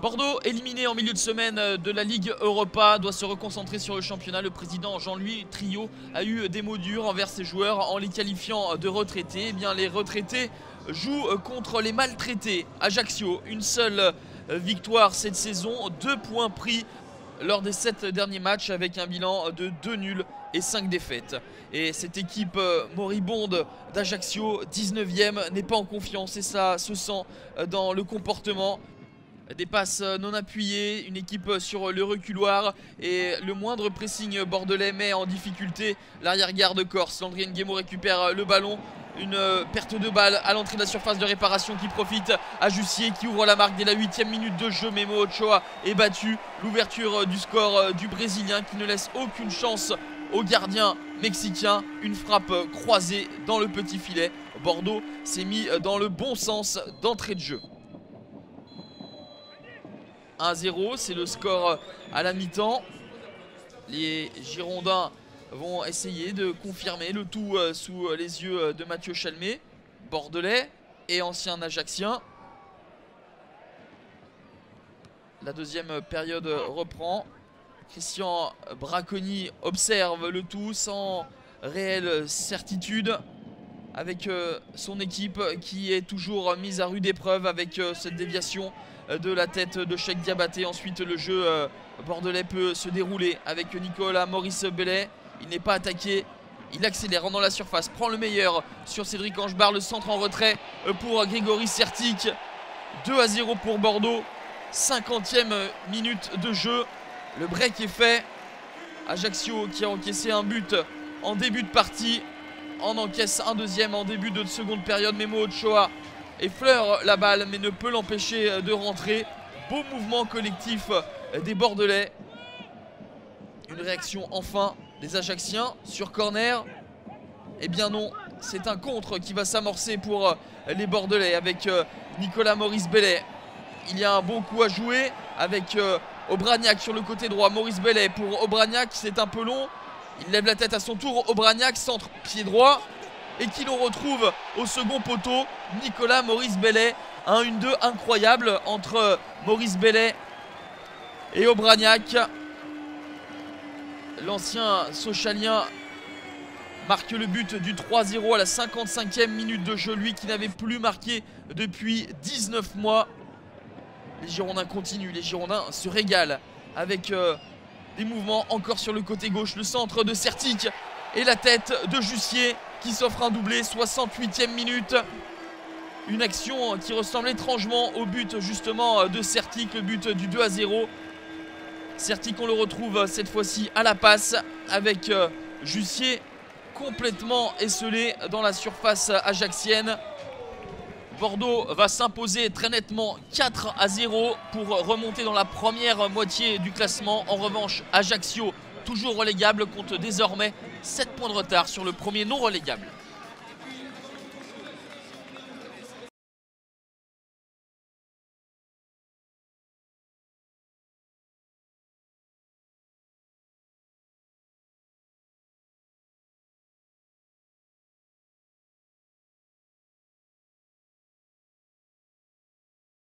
Bordeaux, éliminé en milieu de semaine de la Ligue Europa, doit se reconcentrer sur le championnat. Le président Jean-Louis Triot a eu des mots durs envers ses joueurs en les qualifiant de retraités. Eh bien, les retraités jouent contre les maltraités. Ajaccio, une seule victoire cette saison, 2 points pris lors des 7 derniers matchs avec un bilan de 2 nuls et 5 défaites. Et cette équipe moribonde d'Ajaccio, 19e, n'est pas en confiance et ça se sent dans le comportement. Des passes non appuyées, une équipe sur le reculoir et le moindre pressing bordelais met en difficulté l'arrière-garde corse. Landry N'Guémo récupère le ballon. Une perte de balle à l'entrée de la surface de réparation qui profite à Jussier qui ouvre la marque dès la 8e minute de jeu. Memo Ochoa est battu. L'ouverture du score du Brésilien qui ne laisse aucune chance au gardien mexicain. Une frappe croisée dans le petit filet. Bordeaux s'est mis dans le bon sens d'entrée de jeu. 1-0, c'est le score à la mi-temps. Les Girondins vont essayer de confirmer le tout sous les yeux de Mathieu Chalmé, bordelais et ancien ajaccien. La deuxième période reprend. Christian Bracconi observe le tout sans réelle certitude, avec son équipe qui est toujours mise à rude épreuve avec cette déviation de la tête de Cheick Diabaté. Ensuite, le jeu bordelais peut se dérouler avec Nicolas Maurice-Belay. Il n'est pas attaqué, il accélère dans la surface, prend le meilleur sur Cédric Hengbart, le centre en retrait pour Grégory Sertic. 2-0 pour Bordeaux, 50e minute de jeu, le break est fait. Ajaccio qui a encaissé un but en début de partie, en encaisse un deuxième en début de seconde période. Memo Ochoa effleure la balle mais ne peut l'empêcher de rentrer. Beau mouvement collectif des Bordelais. Une réaction enfin des Ajacciens sur corner. Eh bien non, c'est un contre qui va s'amorcer pour les Bordelais avec Nicolas Maurice-Belay. Il y a un bon coup à jouer avec Obraniak sur le côté droit. Maurice-Belay pour Obraniak, c'est un peu long. Il lève la tête à son tour, Obraniak, centre pied droit, et qui l'on retrouve au second poteau, Nicolas Maurice-Belay. Un 1-2 incroyable entre Maurice-Belay et Obraniak. L'ancien Sochalien marque le but du 3-0 à la 55e minute de jeu, lui qui n'avait plus marqué depuis 19 mois. Les Girondins continuent, les Girondins se régalent avec des mouvements encore sur le côté gauche, le centre de Sertic et la tête de Jussier qui s'offre un doublé, 68e minute. Une action qui ressemble étrangement au but justement de Sertic, le but du 2-0. Sertic, on le retrouve cette fois-ci à la passe avec Jussier complètement esselé dans la surface ajaccienne. Bordeaux va s'imposer très nettement 4-0 pour remonter dans la première moitié du classement. En revanche, Ajaccio, toujours relégable, compte désormais 7 points de retard sur le premier non relégable.